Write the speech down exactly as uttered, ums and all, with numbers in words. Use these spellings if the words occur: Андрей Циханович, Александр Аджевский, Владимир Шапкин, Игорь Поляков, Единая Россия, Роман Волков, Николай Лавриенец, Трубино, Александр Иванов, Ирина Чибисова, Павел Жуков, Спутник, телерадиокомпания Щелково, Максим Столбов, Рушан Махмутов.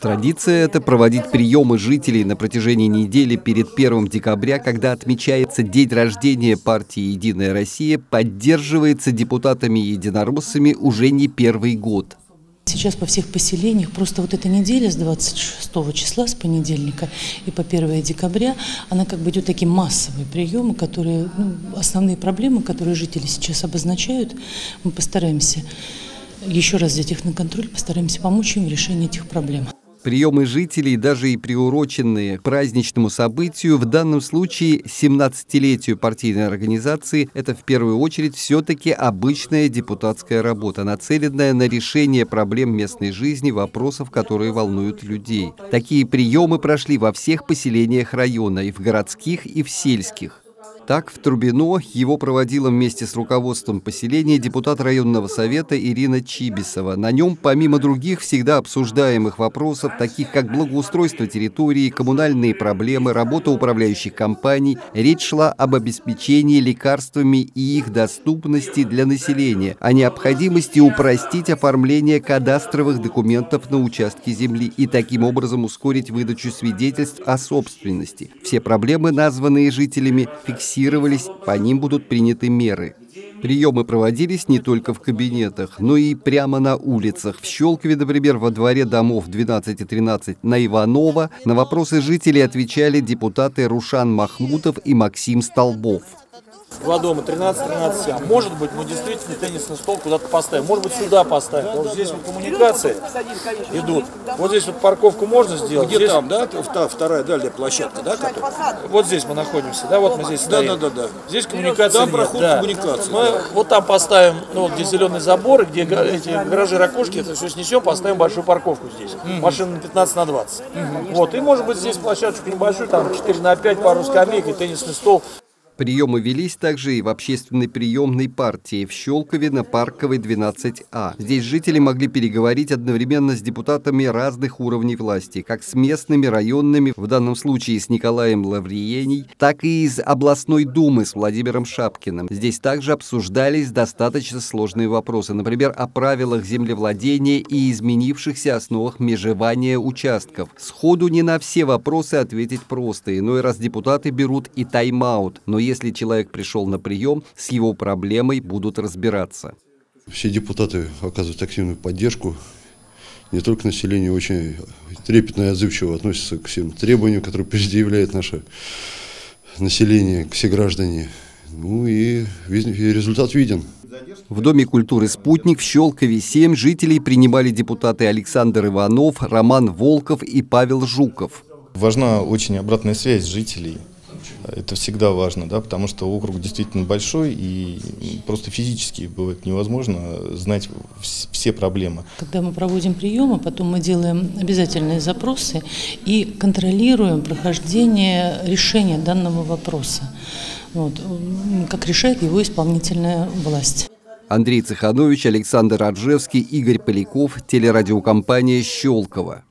Традиция – это проводить приемы жителей на протяжении недели перед первым декабря, когда отмечается день рождения партии «Единая Россия», поддерживается депутатами-единороссами уже не первый год. Сейчас по всех поселениях, просто вот эта неделя с двадцать шестого числа, с понедельника и по первое декабря, она как бы идет такие массовые приемы, которые, ну, основные проблемы, которые жители сейчас обозначают, мы постараемся еще раз взять их на контроль, постараемся помочь им в решении этих проблем. Приемы жителей, даже и приуроченные к праздничному событию, в данном случае семнадцатилетию партийной организации, это в первую очередь все-таки обычная депутатская работа, нацеленная на решение проблем местной жизни, вопросов, которые волнуют людей. Такие приемы прошли во всех поселениях района, и в городских, и в сельских. Так, в Трубино его проводила вместе с руководством поселения депутат районного совета Ирина Чибисова. На нем, помимо других всегда обсуждаемых вопросов, таких как благоустройство территории, коммунальные проблемы, работа управляющих компаний, речь шла об обеспечении лекарствами и их доступности для населения, о необходимости упростить оформление кадастровых документов на участке земли и таким образом ускорить выдачу свидетельств о собственности. Все проблемы, названные жителями, фиксированы. По ним будут приняты меры. Приемы проводились не только в кабинетах, но и прямо на улицах. В Щелкове, например, во дворе домов двенадцать и тринадцать на Иванова на вопросы жителей отвечали депутаты Рушан Махмутов и Максим Столбов. Два дома, тринадцать тринадцать семь. Может быть, мы действительно теннисный стол куда-то поставим. Может быть, сюда поставим. Потому что здесь вот коммуникации идут. Вот здесь вот парковку можно сделать. Где здесь... там, да? Вторая дальняя площадка, да? Вот здесь мы находимся, да? Вот мы здесь стоим. Да, да, да, да. Здесь коммуникации там нет, да. коммуникации. Мы вот там поставим, ну, вот где зеленый забор, где эти гаражи, ракушки, это все снесем, поставим большую парковку здесь. Mm-hmm. Машина на пятнадцать на двадцать. Mm-hmm. Вот. И, может быть, здесь площадочку небольшую, там четыре на пять, пару скамейки, теннисный стол. Приемы велись также и в общественной приемной партии в Щелкове на Парковой двенадцать А. Здесь жители могли переговорить одновременно с депутатами разных уровней власти, как с местными, районными, в данном случае с Николаем Лавриеней, так и из областной думы с Владимиром Шапкиным. Здесь также обсуждались достаточно сложные вопросы, например, о правилах землевладения и изменившихся основах межевания участков. Сходу не на все вопросы ответить просто, иной раз депутаты берут и тайм-аут, но если человек пришел на прием, с его проблемой будут разбираться. Все депутаты оказывают активную поддержку. Не только население очень трепетно и отзывчиво относится к всем требованиям, которые предъявляет наше население, к все граждане. Ну и результат виден. В Доме культуры «Спутник» в Щелкове семь жителей принимали депутаты Александр Иванов, Роман Волков и Павел Жуков. Важна очень обратная связь жителей. Это всегда важно, да, потому что округ действительно большой, и просто физически бывает невозможно знать все проблемы. Когда мы проводим приемы, потом мы делаем обязательные запросы и контролируем прохождение решения данного вопроса, вот, как решает его исполнительная власть. Андрей Циханович, Александр Аджевский, Игорь Поляков, телерадиокомпания «Щелково».